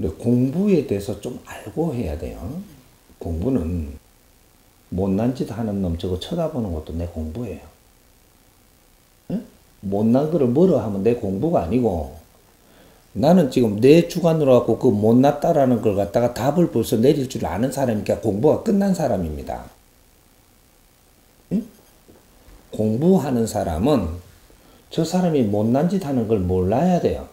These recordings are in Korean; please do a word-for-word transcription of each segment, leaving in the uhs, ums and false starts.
근데 공부에 대해서 좀 알고 해야 돼요. 공부는 못난 짓 하는 놈 저거 쳐다보는 것도 내 공부예요. 응? 못난 거를 뭐라 하면 내 공부가 아니고, 나는 지금 내 주관으로 갖고 그 못났다라는 걸 갖다가 답을 벌써 내릴 줄 아는 사람이니까 공부가 끝난 사람입니다. 응? 공부하는 사람은 저 사람이 못난 짓 하는 걸 몰라야 돼요.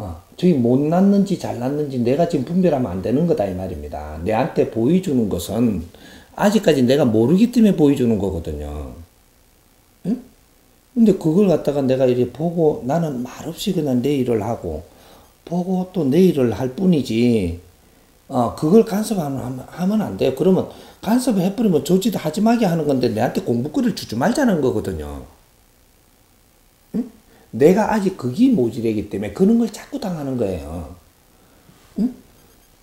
어, 저기 못났는지 잘났는지 내가 지금 분별하면 안 되는 거다 이 말입니다. 내한테 보여주는 것은 아직까지 내가 모르기 때문에 보여주는 거거든요. 응? 근데 그걸 갖다가 내가 이렇게 보고 나는 말없이 그냥 내 일을 하고 보고 또 내 일을 할 뿐이지, 어, 그걸 간섭하면 하면 안 돼요. 그러면 간섭을 해버리면 조지도 하지 마게 하는 건데 내한테 공부거리를 주지 말자는 거거든요. 내가 아직 그게 모질이기 때문에 그런 걸 자꾸 당하는 거예요. 응?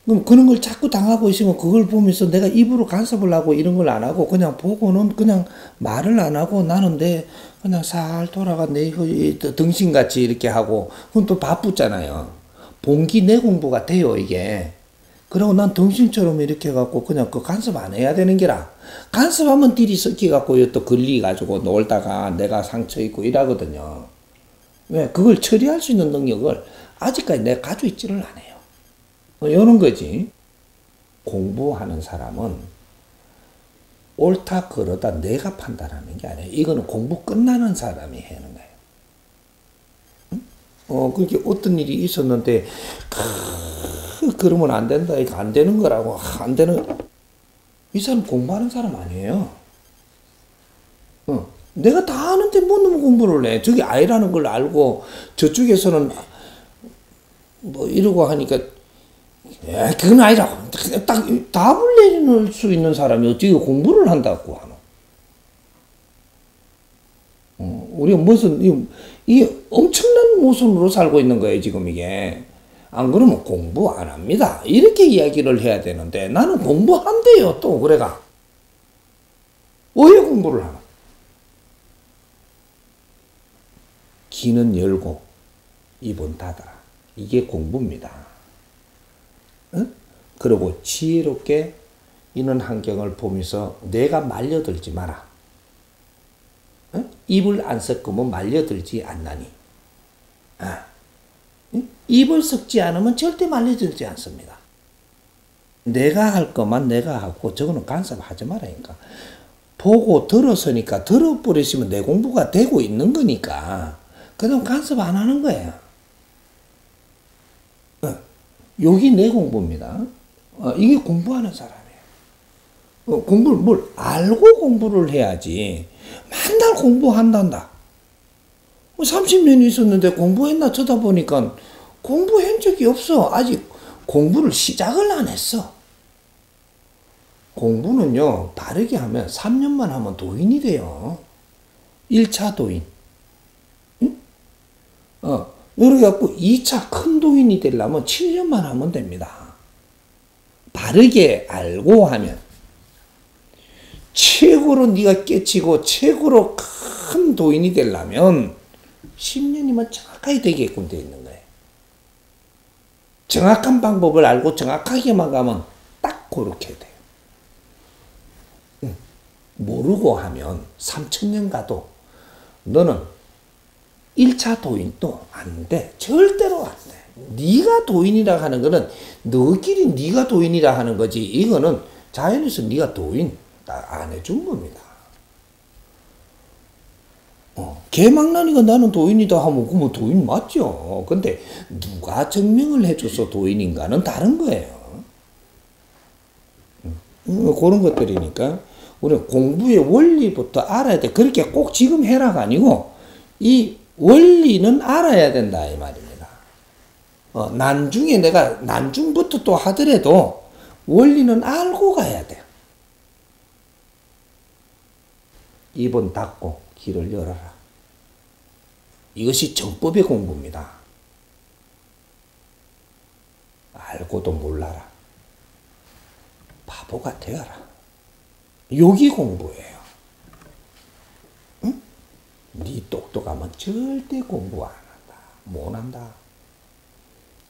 그럼 그런 걸 자꾸 당하고 있으면 그걸 보면서 내가 입으로 간섭을 하고 이런 걸 안 하고 그냥 보고는 그냥 말을 안 하고 나는 내 그냥 살 돌아가 내 등신같이 이렇게 하고, 그건 또 바쁘잖아요. 본기 내 공부가 돼요 이게. 그리고 난 등신처럼 이렇게 해갖고 그냥 그 간섭 안 해야 되는 게라. 간섭하면 딜이 섞여갖고 또 걸리가지고 놀다가 내가 상처 입고 이러거든요. 왜? 그걸 처리할 수 있는 능력을 아직까지 내가 가지고 있지를 않아요. 이런 거지. 공부하는 사람은 옳다 그러다 내가 판단하는 게 아니에요. 이거는 공부 끝나는 사람이 하는 거예요. 응? 어, 그렇게 어떤 일이 있었는데 크, 그러면 안 된다. 이거 안 되는 거라고. 안 되는. 이 사람 공부하는 사람 아니에요. 응. 내가 다 아는데 뭐 너무 공부를 해. 저게 아니라는 걸 알고 저쪽에서는 뭐 이러고 하니까 에 그건 아니라고 딱 답을 내릴 수 있는 사람이 어떻게 공부를 한다고 하노. 어, 우리가 무슨 이, 이 엄청난 모순으로 살고 있는 거예요 지금 이게. 안 그러면 공부 안 합니다 이렇게 이야기를 해야 되는데 나는 공부한대요 또 그래가. 왜 공부를 하나? 귀는 열고 입은 닫아라. 이게 공부입니다. 응? 그리고 지혜롭게 이런 환경을 보면서 내가 말려들지 마라. 응? 입을 안 섞으면 말려들지 않나니. 아. 응? 입을 섞지 않으면 절대 말려들지 않습니다. 내가 할 것만 내가 하고 저거는 간섭하지 마라니까. 보고 들었으니까 들어버리시면 내 공부가 되고 있는 거니까. 그럼 간섭 안 하는 거예요. 어, 여기 내 공부입니다. 어, 이게 공부하는 사람이에요. 어, 공부를 뭘 알고 공부를 해야지. 맨날 공부한단다. 뭐 삼십 년 있었는데 공부했나 쳐다보니까 공부한 적이 없어. 아직 공부를 시작을 안 했어. 공부는요 바르게 하면 삼 년만 하면 도인이 돼요. 일 차 도인. 어, 그래갖고 이 차 큰 도인이 되려면 칠 년만 하면 됩니다. 바르게 알고 하면. 최고로 네가 깨치고 최고로 큰 도인이 되려면 십 년이면 정확하게 되게끔 돼 있는 거예요. 정확한 방법을 알고 정확하게만 가면 딱 그렇게 돼요. 응. 모르고 하면 삼천 년 가도 너는 일 차 도인도 안 돼. 절대로 안 돼. 네가 도인이라 하는 거는 너끼리 네가 도인이라 하는 거지. 이거는 자연에서 네가 도인 안 해준 겁니다. 어, 개망나니가 나는 도인이다 하면 그러면 도인 맞죠. 근데 누가 증명을 해줘서 도인인가는 다른 거예요. 음, 그런 것들이니까 우리 공부의 원리부터 알아야 돼. 그렇게 꼭 지금 해라가 아니고 이 원리는 알아야 된다 이 말입니다. 어, 난중에 내가 난중부터 또 하더라도 원리는 알고 가야 돼요. 입은 닫고 귀를 열어라. 이것이 정법의 공부입니다. 알고도 몰라라. 바보가 되어라. 요기 공부예요. 네 똑똑하면 절대 공부 안 한다. 못 한다.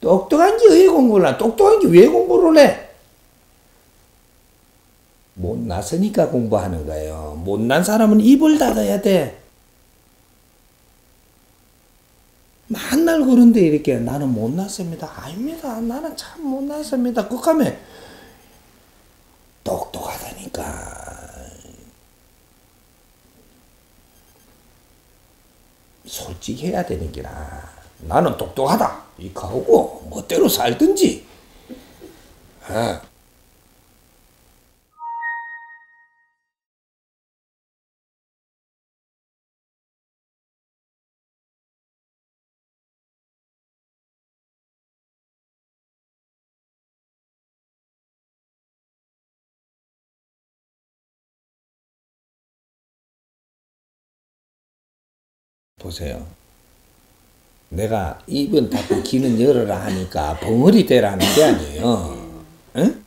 똑똑한 게 왜 공부를 해? 똑똑한 게 왜 공부를 해? 못났으니까 공부하는 거예요. 못난 사람은 입을 닫아야 돼. 맨날 그런데 이렇게 나는 못났습니다. 아닙니다. 나는 참 못났습니다. 그까매 똑똑하다니까. 솔직해야 되는기라. 나는 똑똑하다. 이거 하고 멋대로 살든지. 아. 보세요. 내가 입은 닫고 귀는 열어라 하니까 벙어리 대라는 게 아니에요. 응?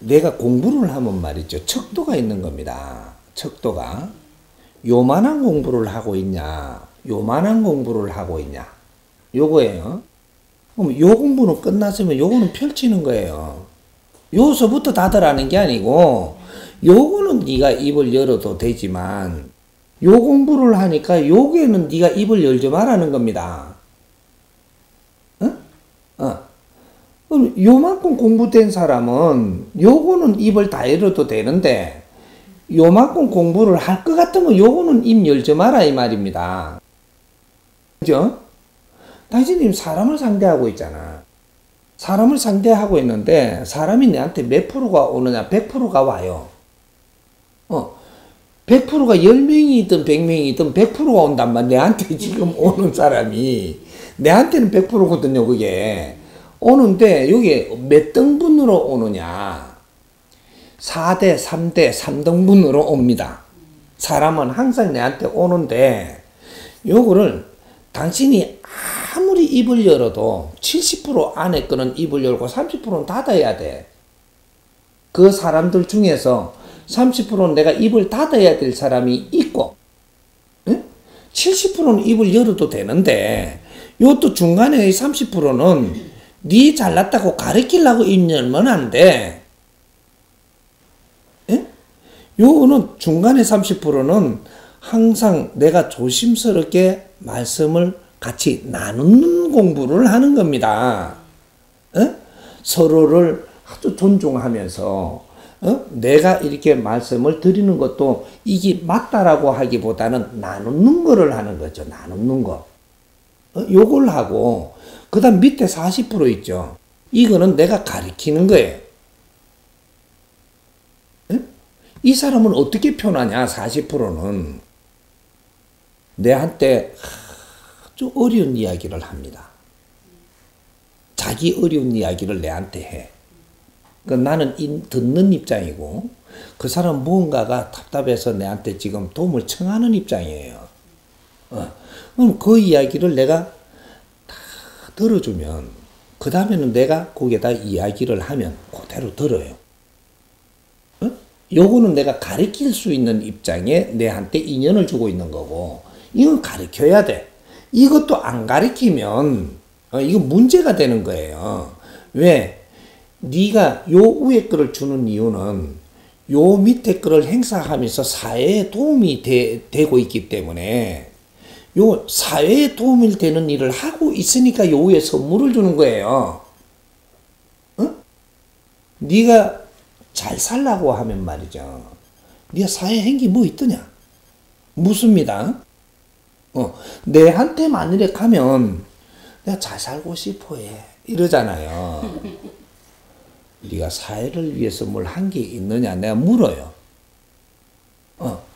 내가 공부를 하면 말이죠. 척도가 있는 겁니다. 척도가. 요만한 공부를 하고 있냐. 요만한 공부를 하고 있냐. 요거예요. 그럼 요 공부는 끝났으면 요거는 펼치는 거예요. 요서부터 닫으라는 게 아니고 요거는 네가 입을 열어도 되지만 요 공부를 하니까 요게는 네가 입을 열지 말라는 겁니다. 응? 어. 그럼 요만큼 공부된 사람은 요거는 입을 다 열어도 되는데 요만큼 공부를 할 것 같으면 요거는 입 열지 마라 이 말입니다. 그죠? 당신이 사람을 상대하고 있잖아. 사람을 상대하고 있는데 사람이 내한테 몇 프로가 오느냐? 백 퍼센트가 와요. 어. 백 퍼센트가 열 명이든 백 명이든 백 퍼센트가 온단 말이야. 내한테 지금 오는 사람이. 내한테는 백 퍼센트거든요, 그게. 오는데, 여기 몇 등분으로 오느냐. 사 대, 삼 대, 삼 등분으로 옵니다. 사람은 항상 내한테 오는데, 요거를 당신이 아무리 입을 열어도 칠십 퍼센트 안에 거는 입을 열고 삼십 퍼센트는 닫아야 돼. 그 사람들 중에서 삼십 퍼센트는 내가 입을 닫아야 될 사람이 있고, 응? 칠십 퍼센트는 입을 열어도 되는데, 요것도 중간에 삼십 퍼센트는 니 잘났다고 가르치려고 입 열면 안 돼. 응? 요거는 중간에 삼십 퍼센트는 항상 내가 조심스럽게 말씀을 같이 나누는 공부를 하는 겁니다. 응? 서로를 아주 존중하면서, 어? 내가 이렇게 말씀을 드리는 것도 이게 맞다라고 하기보다는 나누는 거를 하는 거죠. 나누는 거. 어? 요걸 하고 그 다음 밑에 사십 퍼센트 있죠. 이거는 내가 가리키는 거예요. 에? 이 사람은 어떻게 표현하냐. 사십 퍼센트는 내한테 아주 어려운 이야기를 합니다. 자기 어려운 이야기를 내한테 해. 그 나는 듣는 입장이고 그 사람 무언가가 답답해서 내한테 지금 도움을 청하는 입장이에요. 어. 그럼 그 이야기를 내가 다 들어주면 그 다음에는 내가 거기에다 이야기를 하면 그대로 들어요. 어? 요거는 내가 가르칠 수 있는 입장에 내한테 인연을 주고 있는 거고 이건 가르쳐야 돼. 이것도 안 가르치면 어, 이거 문제가 되는 거예요. 왜? 네가 요 위에 거를 주는 이유는 요 밑에 거를 행사하면서 사회에 도움이 되, 되고 있기 때문에 요 사회에 도움이 되는 일을 하고 있으니까 요 위에 선물을 주는 거예요. 응? 네가 잘 살라고 하면 말이죠. 네가 사회 행기 뭐 있더냐? 묻습니다. 어, 내한테 만일에 가면 내가 잘 살고 싶어 해. 이러잖아요. 네가 사회를 위해서 뭘 한 게 있느냐 내가 물어요. 어.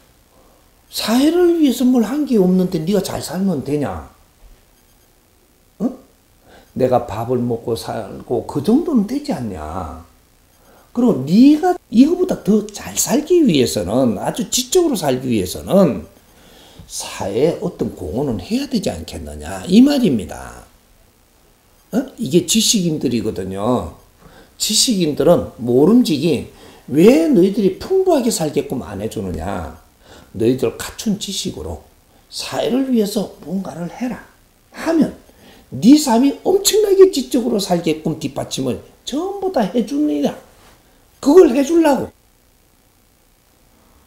사회를 위해서 뭘 한 게 없는데 네가 잘 살면 되냐? 응? 어? 내가 밥을 먹고 살고 그 정도는 되지 않냐? 그리고 네가 이거보다 더 잘 살기 위해서는 아주 지적으로 살기 위해서는 사회에 어떤 공헌은 해야 되지 않겠느냐 이 말입니다. 어? 이게 지식인들이거든요. 지식인들은 모름지기 왜 너희들이 풍부하게 살게끔 안 해주느냐. 너희들 갖춘 지식으로 사회를 위해서 뭔가를 해라 하면 네 삶이 엄청나게 지적으로 살게끔 뒷받침을 전부 다 해줍니다. 그걸 해주려고.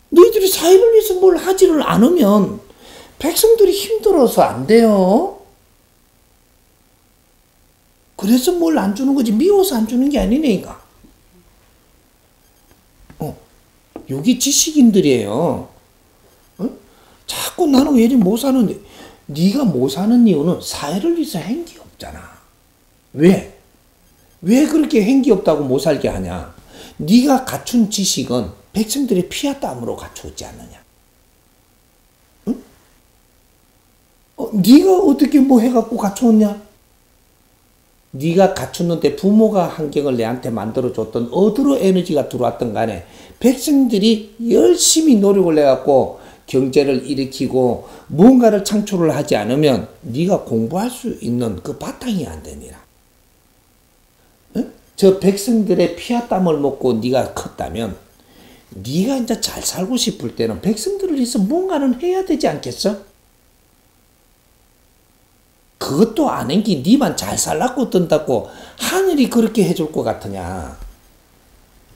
너희들이 사회를 위해서 뭘 하지를 않으면 백성들이 힘들어서 안 돼요. 그래서 뭘 안 주는 거지. 미워서 안 주는 게 아니니까. 어, 여기 지식인들이에요. 어? 자꾸 나는 왜 이리 못 사는데. 네가 못 사는 이유는 사회를 위해서 행기 없잖아. 왜? 왜 그렇게 행기 없다고 못 살게 하냐? 네가 갖춘 지식은 백성들의 피와 땀으로 갖추었지 않느냐? 응? 어, 네가 어떻게 뭐 해갖고 갖추었냐? 네가 갖췄는데 부모가 환경을 내한테 만들어줬던 어디로 에너지가 들어왔던 간에 백성들이 열심히 노력을 해갖고 경제를 일으키고 무언가를 창출을 하지 않으면 네가 공부할 수 있는 그 바탕이 안 되니라. 응? 저 백성들의 피와 땀을 먹고 네가 컸다면 네가 이제 잘 살고 싶을 때는 백성들을 위해서 뭔가는 해야 되지 않겠어? 그것도 안 한 게 니만 잘 살라고 든다고 하늘이 그렇게 해줄 것 같으냐.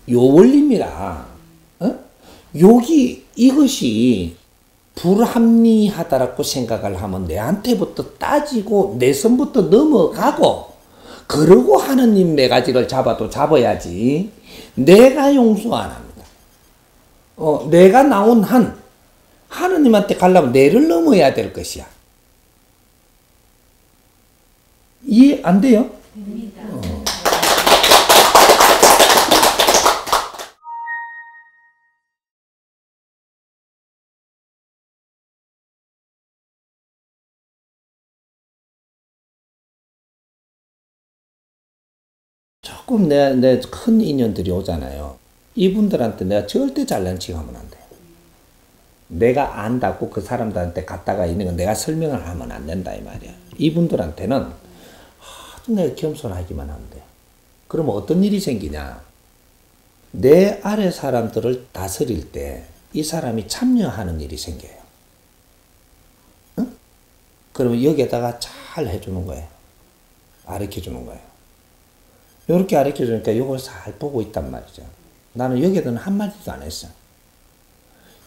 요 원리입니다. 어? 여기 이것이 불합리하다라고 생각을 하면 내한테부터 따지고 내 손부터 넘어가고 그러고 하느님 매가지를 잡아도 잡아야지. 내가 용서 안 합니다. 어, 내가 나온 한 하느님한테 가려면 내를 넘어야 될 것이야. 이해 안 돼요? 됩니다. 어. 조금 내, 내 큰 인연들이 오잖아요. 이분들한테 내가 절대 잘난 척 하면 안 돼요. 내가 안다고 그 사람들한테 갔다가 있는 건 내가 설명을 하면 안 된다 이 말이야. 이분들한테는 내가 겸손하기만 하면 돼요. 그러면 어떤 일이 생기냐. 내 아래 사람들을 다스릴 때 이 사람이 참여하는 일이 생겨요. 응? 그러면 여기에다가 잘 해주는 거예요. 가르쳐주는 거예요. 이렇게 가르쳐주니까 이걸 잘 보고 있단 말이죠. 나는 여기에는 한마디도 안 했어.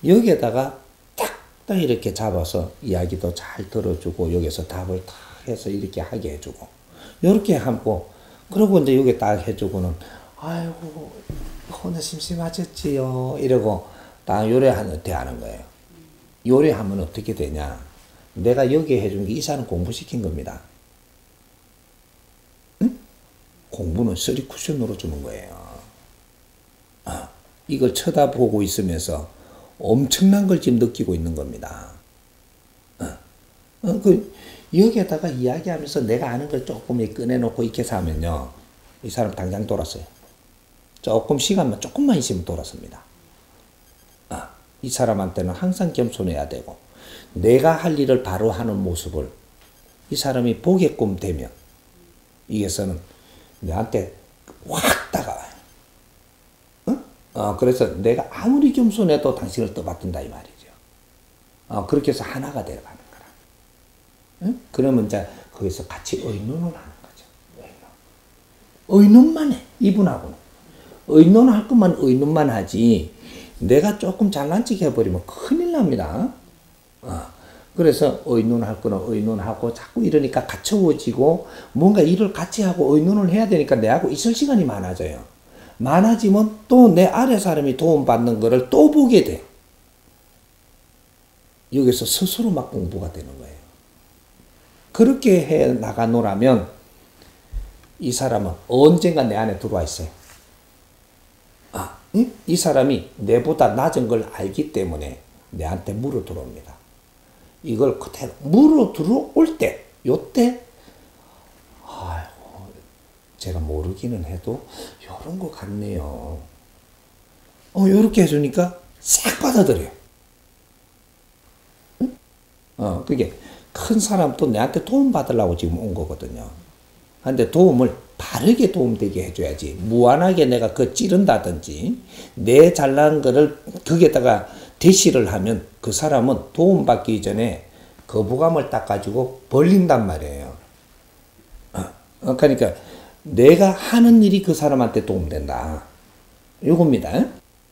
여기에다가 딱딱 이렇게 잡아서 이야기도 잘 들어주고 여기서 답을 딱 해서 이렇게 하게 해주고 요렇게 하고, 그러고 이제 요게 딱 해주고는, 아이고, 오늘 심심하셨지요. 이러고, 딱 요래하는, 대하는 거예요. 요래하면 어떻게 되냐. 내가 여기 해준 게 이 사람 공부시킨 겁니다. 응? 공부는 쓰리 쿠션으로 주는 거예요. 아, 이걸 쳐다보고 있으면서 엄청난 걸 지금 느끼고 있는 겁니다. 아, 아, 그, 여기에다가 이야기하면서 내가 아는 걸 조금 꺼내놓고 이렇게 사면요. 이 사람 당장 돌았어요. 조금 시간만, 조금만 있으면 돌았습니다. 아, 이 사람한테는 항상 겸손해야 되고 내가 할 일을 바로 하는 모습을 이 사람이 보게끔 되면 이게서는 내한테 확 다가와요. 응? 어, 그래서 내가 아무리 겸손해도 당신을 떠받든다 이 말이죠. 어, 그렇게 해서 하나가 되어가는 거예요. 응? 그러면 이제 거기서 같이 의논을 하는 거죠. 의논. 의논만 해. 이분하고는. 의논할 것만 의논만 하지 내가 조금 잘난 척 해버리면 큰일 납니다. 어. 그래서 의논할 거는 의논하고 자꾸 이러니까 갇혀지고 뭔가 일을 같이 하고 의논을 해야 되니까 내하고 있을 시간이 많아져요. 많아지면 또 내 아래 사람이 도움받는 거를 또 보게 돼. 여기서 스스로 막 공부가 되는 거예요. 그렇게 해 나가노라면 이 사람은 언젠가 내 안에 들어와 있어요. 아, 응? 이 사람이 내보다 낮은 걸 알기 때문에 내한테 물어 들어옵니다. 이걸 그대로 물어 들어올 때, 요때 아이고, 제가 모르기는 해도 요런 거 같네요. 어, 요렇게 해주니까 싹 받아들여요. 응? 어, 그게 큰 사람도 내한테 도움받으려고 지금 온 거거든요. 근데 도움을 바르게 도움되게 해줘야지. 무한하게 내가 그 찌른다든지 내 잘난 거를 거기에다가 대시를 하면 그 사람은 도움받기 전에 거부감을 딱 가지고 벌린단 말이에요. 그러니까 내가 하는 일이 그 사람한테 도움된다. 요겁니다.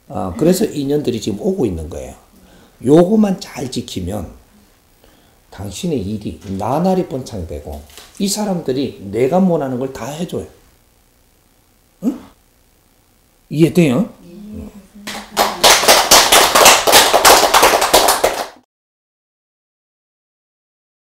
어, 그래서 인연들이 지금 오고 있는 거예요. 요거만 잘 지키면 당신의 일이 나날이 번창되고 이 사람들이 내가 원하는 걸 다 해줘요. 응? 이해돼요?